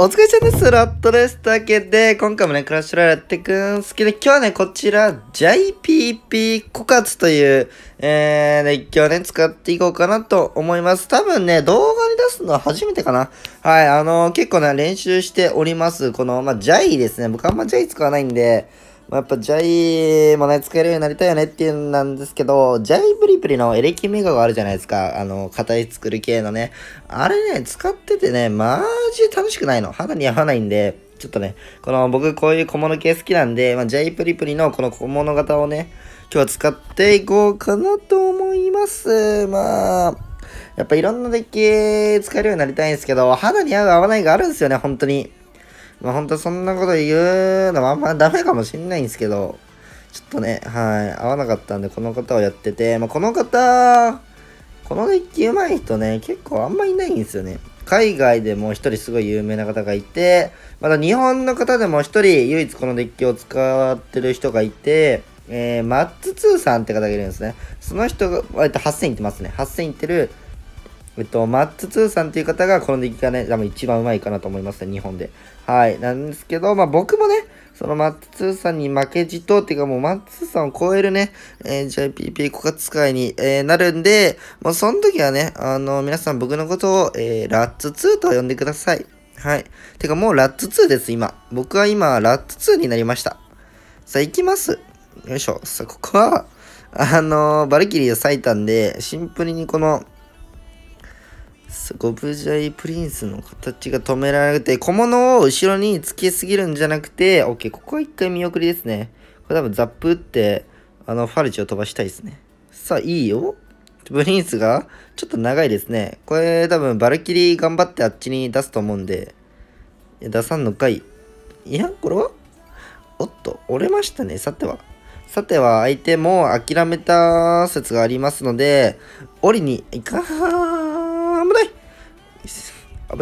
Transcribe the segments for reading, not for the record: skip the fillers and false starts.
お疲れちゃんです。スロットです。というわけで、今回もね、クラッシュロイヤルやっていくんすけど、今日はね、こちら、JPP 枯渇という、デッキをね、使っていこうかなと思います。多分ね、動画に出すのは初めてかな。はい、結構ね、練習しております。この、ジャイですね。僕あんまジャイ使わないんで、やっぱジャイもね、使えるようになりたいよねっていうんなんですけど、ジャイプリプリのエレキメガがあるじゃないですか。硬い作る系のね。あれね、使っててね、マジ楽しくないの。肌に合わないんで、ちょっとね、僕こういう小物系好きなんで、ジャイプリプリのこの小物型をね、今日は使っていこうかなと思います。やっぱいろんなデッキ使えるようになりたいんですけど、肌に合う合わないがあるんですよね、本当に。本当そんなこと言うのもあんまダメかもしんないんですけど、ちょっとね、はい、合わなかったんで、この方をやってて、このデッキ上手い人ね、結構あんまいないんですよね。海外でも一人すごい有名な方がいて、また日本の方でも一人唯一このデッキを使ってる人がいて、マッツ2さんって方がいるんですね。その人が、8000いってますね。8000いってる、マッツ2さんっていう方が、この出来がね、多分一番うまいかなと思いますね、日本で。はい。なんですけど、僕もね、そのマッツ2さんに負けじと、っていうかもうマッツ2さんを超えるね、JPP 枯渇使いに、なるんで、もうその時はね、皆さん僕のことを、ラッツ2と呼んでください。はい。てかもうラッツ2です、今。僕は今、ラッツ2になりました。さあ、行きます。よいしょ。さあ、ここは、バルキリーを割いたんで、シンプルにこの、ゴブジャイプリンスの形が止められて、小物を後ろにつけすぎるんじゃなくて、OK、ここは一回見送りですね。これ多分ザップ打って、ファルチを飛ばしたいですね。さあ、いいよ。プリンスがちょっと長いですね。これ多分バルキリー頑張ってあっちに出すと思うんで、出さんのかい。いや、これはおっと、折れましたね。さては相手も諦めた説がありますので、折りに行か危ない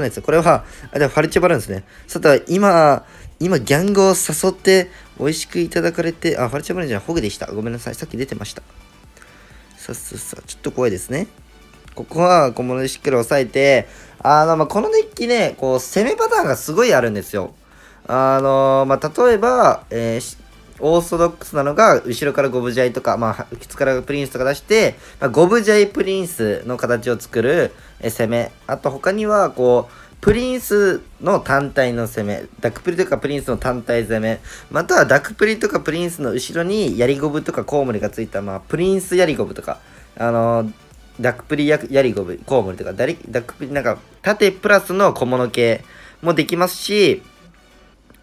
ですよ。これは、でもファルチバルーンですね。さては、今、ギャングを誘って、美味しくいただかれて、ファルチバルーンじゃない、ホグでした。ごめんなさい。さっき出てました。さあ、ちょっと怖いですね。ここは、小物でしっかり押さえて、このデッキね、攻めパターンがすごいあるんですよ。例えば、オーソドックスなのが、後ろからゴブジャイとか、靴からプリンスとか出して、ゴブジャイプリンスの形を作る攻め。あと他には、プリンスの単体の攻め。ダクプリとかプリンスの単体攻め。またはダクプリとかプリンスの後ろに、ヤリゴブとかコウモリがついた、プリンスヤリゴブとか、ダクプリヤリゴブ、コウモリとか、ダクプリなんか、縦プラスの小物系もできますし、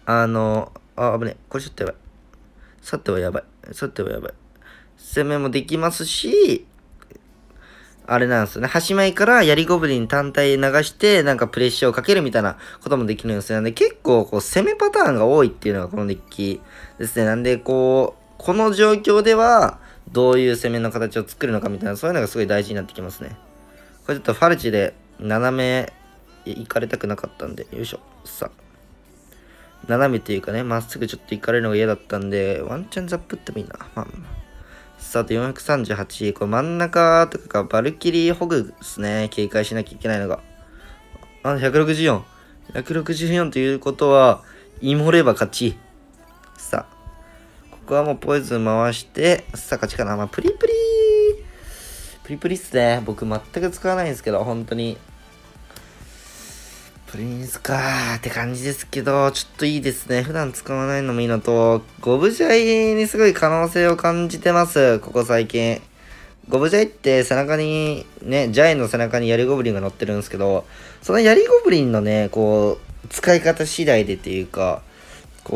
危ねえ。これちょっとやばい。さてはやばい。攻めもできますし、あれなんですよね。端前からヤリゴブリン単体流して、なんかプレッシャーをかけるみたいなこともできるんですよ。なんで結構、攻めパターンが多いっていうのがこのデッキですね。なんで、この状況では、どういう攻めの形を作るのかみたいな、そういうのがすごい大事になってきますね。これちょっとファルチで斜め行かれたくなかったんで、よいしょ。さあ。斜めというかね、まっすぐちょっと行かれるのが嫌だったんで、ワンチャンザップってもいいな。さあ、あと438。これ真ん中とかがバルキリーホグですね。警戒しなきゃいけないのが。164。164ということは、イモれば勝ち。さあ、ここはもうポイズン回して、さあ勝ちかな。プリプリー。プリプリっすね。僕全く使わないんですけど、本当に。プリンスかーって感じですけど、ちょっといいですね。普段使わないのもいいのと、ゴブジャイにすごい可能性を感じてます。ここ最近。ゴブジャイって背中に、ね、ジャイの背中にヤリゴブリンが乗ってるんですけど、そのヤリゴブリンのね、使い方次第でっていうか、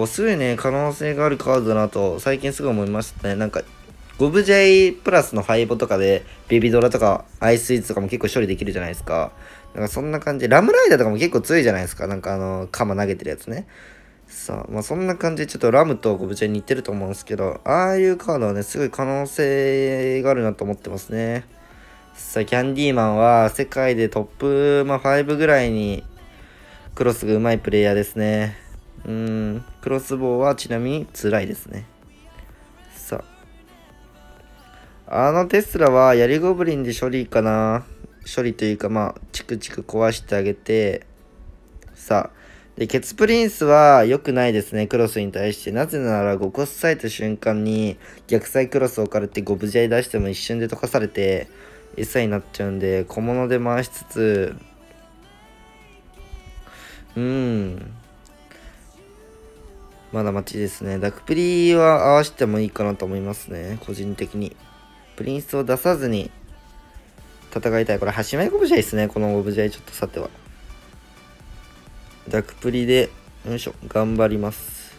すごいね、可能性があるカードだなと、最近すごい思いましたね。なんか、ゴブジャイプラスのハイボとかで、ベビドラとか、アイスイーツとかも結構処理できるじゃないですか。なんかそんな感じ。ラムライダーとかも結構強いじゃないですか。なんか鎌投げてるやつね。さあ、そんな感じで、ちょっとラムとゴブジャイ似てると思うんですけど、ああいうカードはね、すごい可能性があるなと思ってますね。さあ、キャンディーマンは、世界でトップ、5ぐらいに、クロスがうまいプレイヤーですね。クロスボウはちなみに辛いですね。さあ。テスラはヤリゴブリンで処理かな。処理というかチクチク壊してあげて、さあ、で、ケツプリンスは良くないですね、クロスに対して。なぜなら、5コス裂いた瞬間に、逆サイクロスを置かれて5分試合出しても一瞬で溶かされて、餌になっちゃうんで、小物で回しつつ、まだ待ちですね。ダクプリは合わせてもいいかなと思いますね、個人的に。プリンスを出さずに戦いたい。これ、端前5分試合ですね、この5分試合、ちょっとさては。ダクプリで、よいしょ、頑張ります。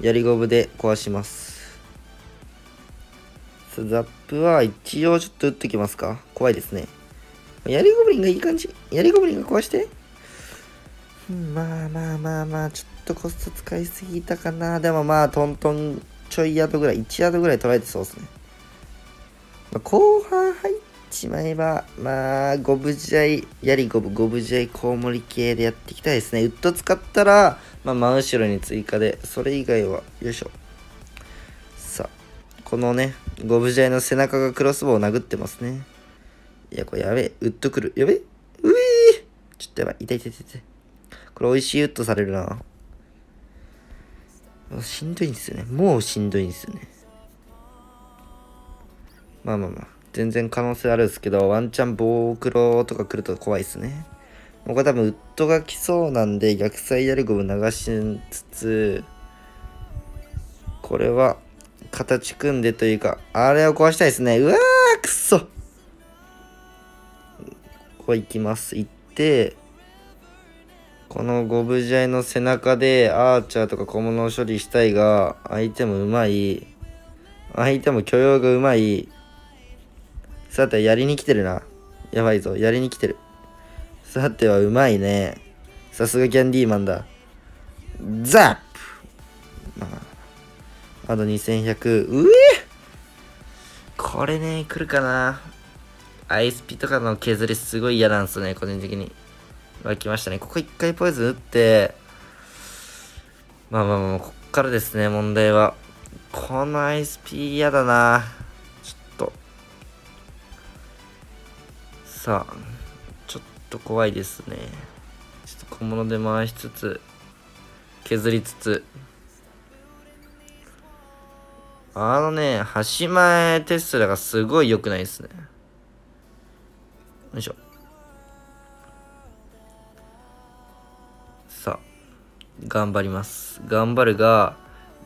やりゴブで壊します。ザップは一応ちょっと打ってきますか。怖いですね。やりゴブリンがいい感じ。やりゴブリンが壊して。まあ、ちょっとコスト使いすぎたかな。でもまあ、トントンちょいヤードぐらい、1ヤードぐらい取られてそうですね。まあ、後半入ってしまえば、まあ、ゴブ試合、やりゴブ、ゴブ試合、コウモリ系でやっていきたいですね。ウッド使ったら、まあ、真後ろに追加で、それ以外は、よいしょ。さあ、このね、ゴブ試合の背中がクロスボウを殴ってますね。いや、これやべえ、ウッド来る。やべえ、うぃー、ちょっとやばい、痛い。これ、美味しいウッドされるな。しんどいんですよね。もうしんどいんですよね。まあ。全然可能性あるんですけど、ワンチャン棒黒とか来ると怖いですね。僕は多分ウッドが来そうなんで、逆サイヤリゴブ流しつつ、これは形組んでというか、あれを壊したいですね。うわー、くっそ。こう行きます。行って、このゴブジャイの背中でアーチャーとか小物を処理したいが、相手も許容がうまい。さて、やりに来てるな。やばいぞ、やりに来てる。さては、うまいね。さすがキャンディーマンだ。ザップ、まあ、あと2100。うえ、これね、来るかな。アイスピとかの削りすごい嫌なんですよね、個人的に。来ましたね。ここ一回ポイズン打って、まあ、こっからですね、問題は。このアイスピ嫌だな。さあ、ちょっと怖いですね。ちょっと小物で回しつつ、削りつつ。あのね、端前テスラがすごい良くないですね。よいしょ。さあ、頑張ります。頑張るが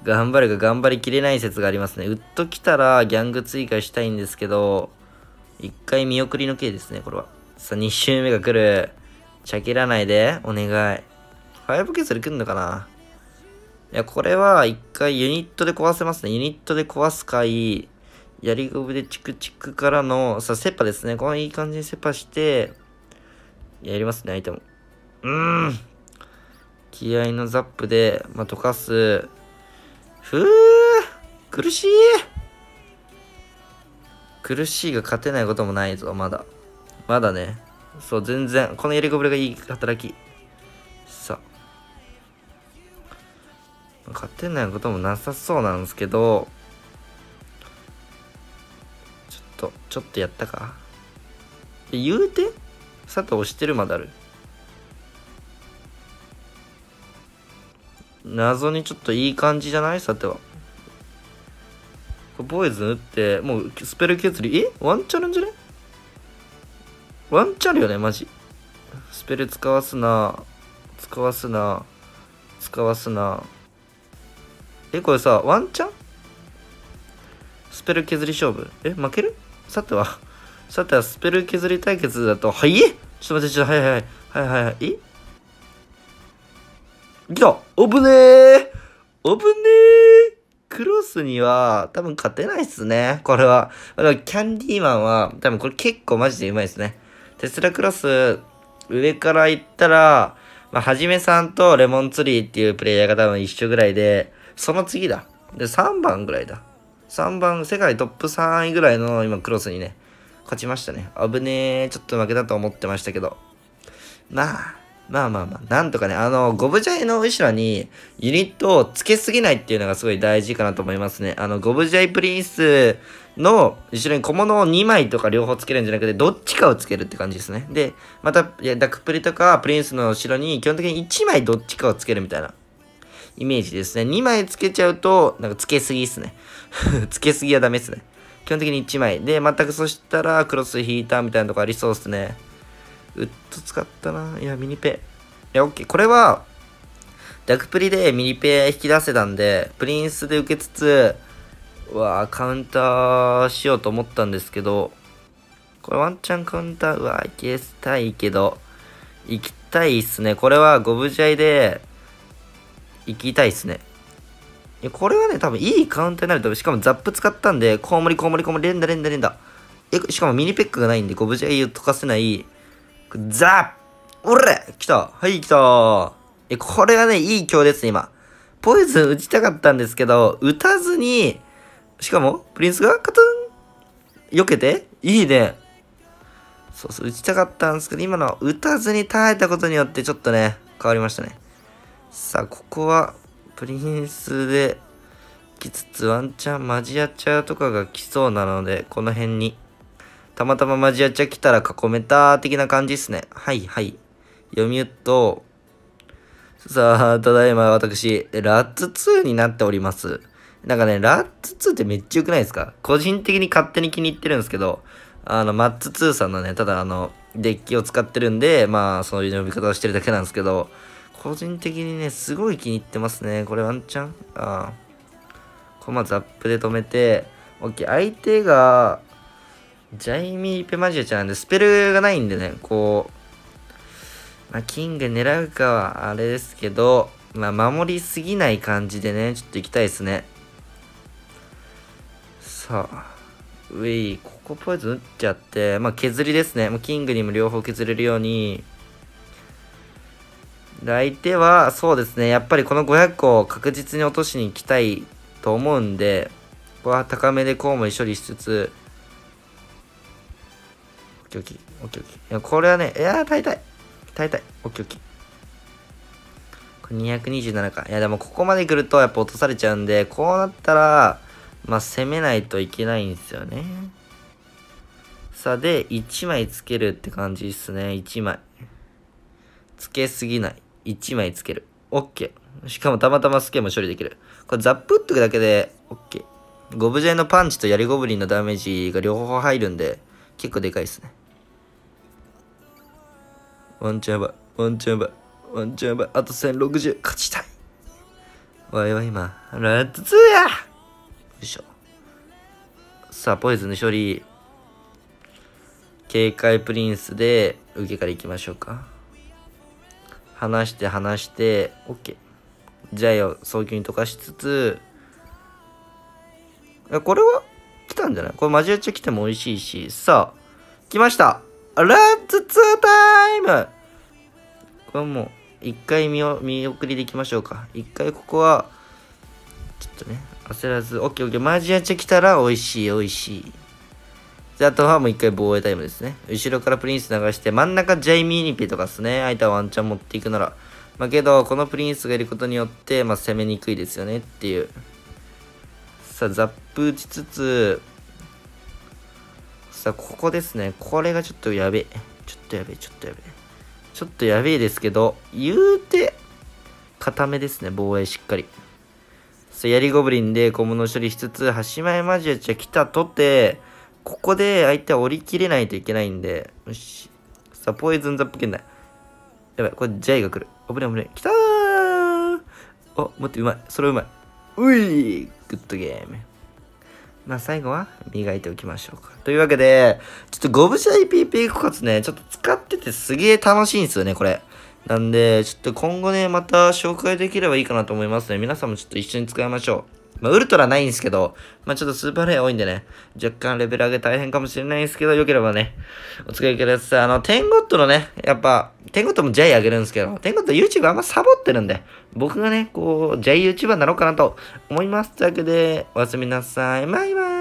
頑張りきれない説がありますね。ウッド来たらギャング追加したいんですけど、一回見送りの刑ですね、これは。さあ、2周目が来る。ちゃけらないで、お願い。5ケースで来るのかな。いや、これは一回ユニットで壊せますね。ユニットで壊す回、やりゴブでチクチクからの、さあ、セッパですね。このいい感じにセッパして、やりますね、相手も。気合のザップで、まあ、溶かす。ふぅー、苦しい。苦しいが勝てないこともないぞ、まだ。まだね。そう、全然。このやりゴブレがいい働き。さあ。勝てないこともなさそうなんですけど、ちょっとやったか。言うて佐藤押してるまである。謎にちょっといい感じじゃない佐藤は。ボーイズ打って、もうスペル削り、ワンチャンじゃね？ワンチャンよね、マジ。スペル使わすな。これさ、ワンチャン？スペル削り勝負。負ける？さては、スペル削り対決だと、ちょっと待って、来た！おぶねークロスには多分勝てないっすね、これは。キャンディーマンは多分これ結構マジでうまいですね。テスラクロス上から行ったら、まあ、はじめさんとレモンツリーっていうプレイヤーが多分一緒ぐらいで、その次だ。で、3番ぐらいだ。3番、世界トップ3位ぐらいの今クロスにね、勝ちましたね。危ねえ、ちょっと負けたと思ってましたけど。まあ、まあまあまあ、なんとかね、ゴブジャイの後ろにユニットをつけすぎないっていうのがすごい大事かなと思いますね。ゴブジャイプリンスの後ろに小物を2枚とか両方つけるんじゃなくて、どっちかをつけるって感じですね。で、また、ダクプリとかプリンスの後ろに基本的に1枚どっちかをつけるみたいなイメージですね。2枚つけちゃうと、なんかつけすぎっすね。つけすぎはダメっすね。基本的に1枚。で、全くそしたらクロス引いたみたいなとこありそうっすね。ウッド使ったな。いや、ミニペ。いや、オッケー。これは、ダクプリでミニペ引き出せたんで、プリンスで受けつつ、うわぁ、カウンターしようと思ったんですけど、これワンチャンカウンター、うわぁ、行きたいけど、行きたいっすね。これはゴブジャイで、行きたいっすね。いや、これはね、多分いいカウンターになると思う。しかもザップ使ったんで、コウモリコウモリコウモリ、連打連打連打。しかもミニペックがないんで、ゴブジャイを溶かせない、ザップおれ来たはい、来たーこれはね、いい強烈ね、今。ポイズン打ちたかったんですけど、打たずに、しかも、プリンスがカトゥン避けていいね。そうそう、打ちたかったんですけど、今のは打たずに耐えたことによって、ちょっとね、変わりましたね。さあ、ここは、プリンスで、来つつ、ワンチャン、マジアチャーとかが来そうなので、この辺に。たまたまマジアチャ来たら囲めた的な感じですね。はいはい。読み打っと、さあ、ただいま私、ラッツ2になっております。なんかね、ラッツ2ってめっちゃ良くないですか？個人的に勝手に気に入ってるんですけど、マッツ2さんのね、ただデッキを使ってるんで、まあ、そういう呼び方をしてるだけなんですけど、個人的にね、すごい気に入ってますね。これワンチャンコマザップで止めて、OK、相手が、ジャイミーペマジアちゃんなんで、スペルがないんでね、こう、まあ、キング狙うかはあれですけど、まあ、守りすぎない感じでね、ちょっと行きたいですね。さあ、ここポイズン打っちゃって、まあ、削りですね。もうキングにも両方削れるように。相手は、そうですね、やっぱりこの500個を確実に落としに行きたいと思うんで、ここは高めでコウモリ処理しつつ、オッケーオッケーオッケーオッケー。いや、これはね、いやー、耐えたい。耐えたい。オッケーオッケー。これ227か。いや、でもここまで来るとやっぱ落とされちゃうんで、こうなったら、まあ、攻めないといけないんですよね。さあ、で、1枚つけるって感じですね。1枚。つけすぎない。1枚つける。オッケー。しかもたまたまスケも処理できる。これザップ打っとくだけで、オッケー。ゴブジャイのパンチとヤリゴブリンのダメージが両方入るんで、結構でかいですね。ワンチャンバー、ワンチャンバー、ワンチャンバー、あと1060、勝ちたい。わいわい今、ラッツ2や！よいしょ。さあ、ポイズンの処理。警戒プリンスで、受けからいきましょうか。離して、離して、OK。ジャイを早急に溶かしつつ、これは来たんじゃない？これマジアチャ来ても美味しいし。さあ、来ました！ラッツ2タイム！これもう、一回見送りでいきましょうか。一回ここは、ちょっとね、焦らず、オッケーオッケー、マジアチャ来たら美味しい、美味しい。で、あとはもう一回防衛タイムですね。後ろからプリンス流して、真ん中ジャイミーニペとかですね。相手はワンチャン持っていくなら。まあけど、このプリンスがいることによって、まあ攻めにくいですよねっていう。さあ、ザップ打ちつつ、さあ、ここですね。これがちょっとやべえ。ちょっとやべえ、ちょっとやべえ。ちょっとやべえですけど、言うて、固めですね。防衛しっかり。さあ、ヤリゴブリンで小物処理しつつ、端前マジアチャ来たとて、ここで相手は折り切れないといけないんで、よし。さあ、ポイズンザップ圏内。やばい、これジャイが来る。危ない危ない。来たー！あ、待って、うまい。それうまい。うい！グッドゲーム。まあ、最後は磨いておきましょうか。というわけで、ちょっとゴブジャイ PP 枯渇ね、ちょっと使っててすげえ楽しいんですよね、これ。なんで、ちょっと今後ね、また紹介できればいいかなと思いますね。皆さんもちょっと一緒に使いましょう。まあ、ウルトラないんですけど、まあ、ちょっとスーパーレア多いんでね、若干レベル上げ大変かもしれないんですけど、良ければね、お使いください。テンゴットのね、やっぱ、テンゴットもジャイ上げるんですけど、テンゴット YouTube あんまサボってるんで、僕がね、こう、ジャイ YouTuber になろうかなと思います。というわけで、おやすみなさい。バイバイ。